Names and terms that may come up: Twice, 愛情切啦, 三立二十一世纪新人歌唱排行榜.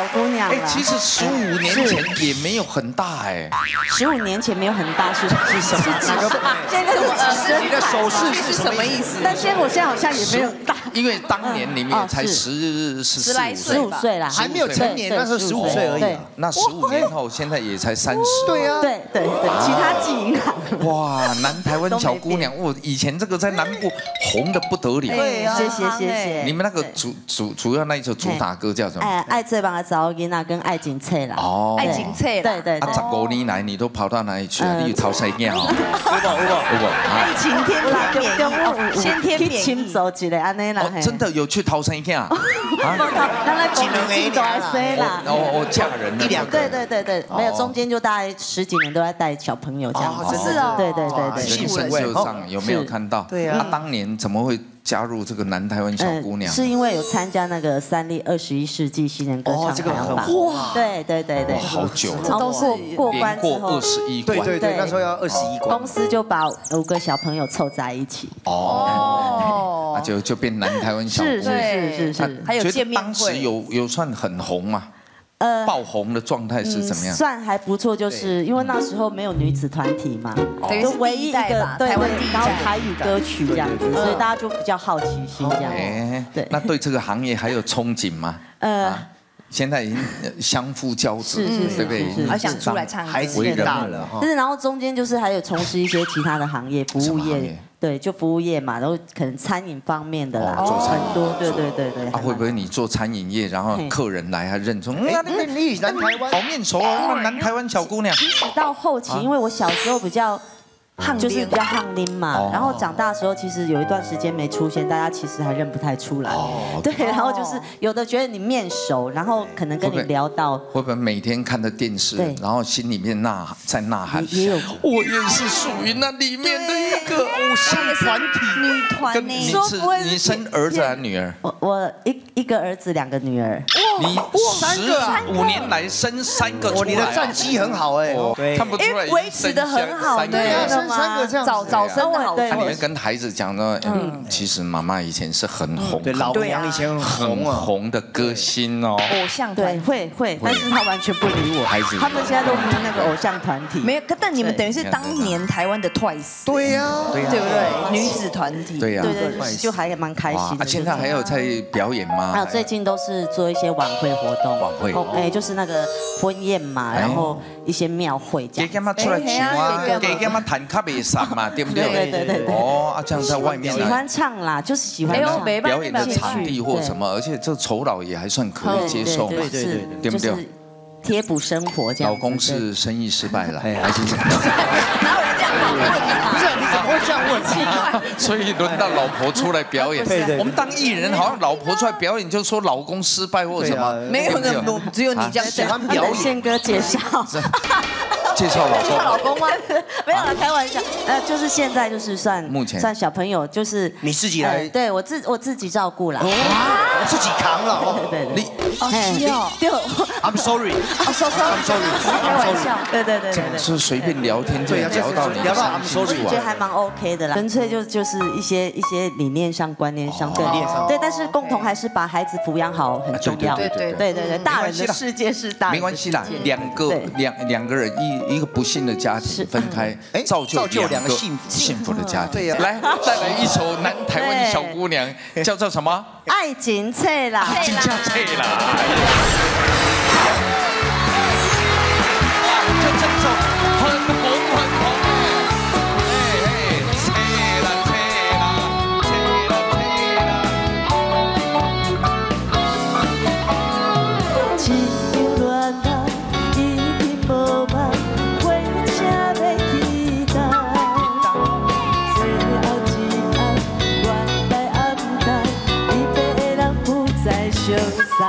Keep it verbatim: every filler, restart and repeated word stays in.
老姑娘了。哎，其实十五年前也没有很大哎。十五年前没有很大是是什么？哪个？现在我你的手势是什么意思？但现在我现在好像也没有大，因为当年你们也才十十来岁、十五岁啦，还没有成年，那时候十五岁而已。那十五年后，现在也才三十。对呀，对对对，其他记忆卡。哇，南台湾小姑娘，我以前这个在南部红的不得了。对啊，谢谢谢谢。你们那个主主主要那一首主打歌叫什么？哎，爱这帮的早囡仔跟爱警察啦。哦，爱警察啦。对对对。啊，十五年来你都跑到哪里去了？你有潮汕人哦。有无有无有无。爱情天堂免疫，先天免疫。去亲手一个安尼啦。哦，真的有去潮汕人啊？啊，咱来广东都爱生啦。我我嫁人了。一两个。对对对对，没有中间就大概十几年都在带小朋友这样子。是哦。对对对对。新闻有上有没有看到？对啊。当年怎么会？加入这个南台湾小姑娘，是因为有参加那个三立二十一世纪新人歌唱排行榜，哇，对对对对，好久，这都是过关之后二十一关，对对对，那时候要二十一关，公司就把五个小朋友凑在一起，哦，那就就变南台湾小姑娘，是是是，还有见面会，当时有有算很红嘛。呃，爆红的状态是怎么样？算还不错，就是因为那时候没有女子团体嘛，就唯一一个对，然后台语歌曲这样子，所以大家就比较好奇心这样子。对，那对这个行业还有憧憬吗？呃，现在已经相互交织，对不对？而想出来唱歌，孩子变大了哈。但是然后中间就是还有从事一些其他的行业，服务业。对，就服务业嘛，然后可能餐饮方面的啦，很多，对对对对。啊，会不会你做餐饮业，然后客人来还认出，那那你南台湾好面熟啊，南台湾小姑娘。其实到后期，因为我小时候比较，就是比较憨丁嘛，然后长大的时候，其实有一段时间没出现，大家其实还认不太出来。对，然后就是有的觉得你面熟，然后可能跟你聊到。会不会每天看着电视，然后心里面呐在呐喊，我也是属于那里面的一个偶像团体女团。你是你生儿子还是女儿？我我一一个儿子，两个女儿。你十五年来生三个，你的战绩很好哎，看不出来，维持的很好，对啊。三个这样，早早生的好。那你们跟孩子讲呢？其实妈妈以前是很红，对，老娘以前很红的歌星哦，偶像对，会会，但是他完全不理我，孩子，他们现在都迷那个偶像团体。没有，但你们等于是当年台湾的 Twice， 对呀，对不对？女子团体，对呀，对，就还蛮开心的。现在还有在表演吗？还有最近都是做一些晚会活动，晚会，哎，就是那个婚宴嘛，然后一些庙会这样。给干嘛出来唱啊？给干嘛弹？他袂散嘛，对不对？对对对对。哦，啊，这样在外面喜欢唱啦，就是喜欢表演的场地或什么，而且这酬劳也还算可以接受嘛，对对对，对不对？贴补生活这样。老公是生意失败了，还是？哪有人这样问？不是，你怎么会这样问？奇怪。所以轮到老婆出来表演，我们当艺人好像老婆出来表演就说老公失败或什么，没有的，只有你这样喜欢表演。宪哥介绍。介绍老公，老公吗？没有啦，开玩笑。呃，就是现在就是算目前算小朋友，就是你自己来，对我自我自己照顾啦，我自己扛了。对对对，你哦，对 ，I'm sorry， I'm sorry，I'm sorry， 开玩笑，对对对对，就是随便聊天，对啊，聊到聊到 I'm sorry， 我觉得还蛮 OK 的啦，纯粹就就是一些一些理念上、观念上对对，但是共同还是把孩子抚养好很重要。对对对对对，大人的世界是大人，没关系啦，两个两两个人一。一个不幸的家庭分开，造就两个幸福幸福的家庭。对，来带来一首南台湾小姑娘，叫做什么？爱情册啦，爱情册啦。哇，这这首很红很红哎，册啦册啦册啦册啦。一场恋爱已经无望。潇洒。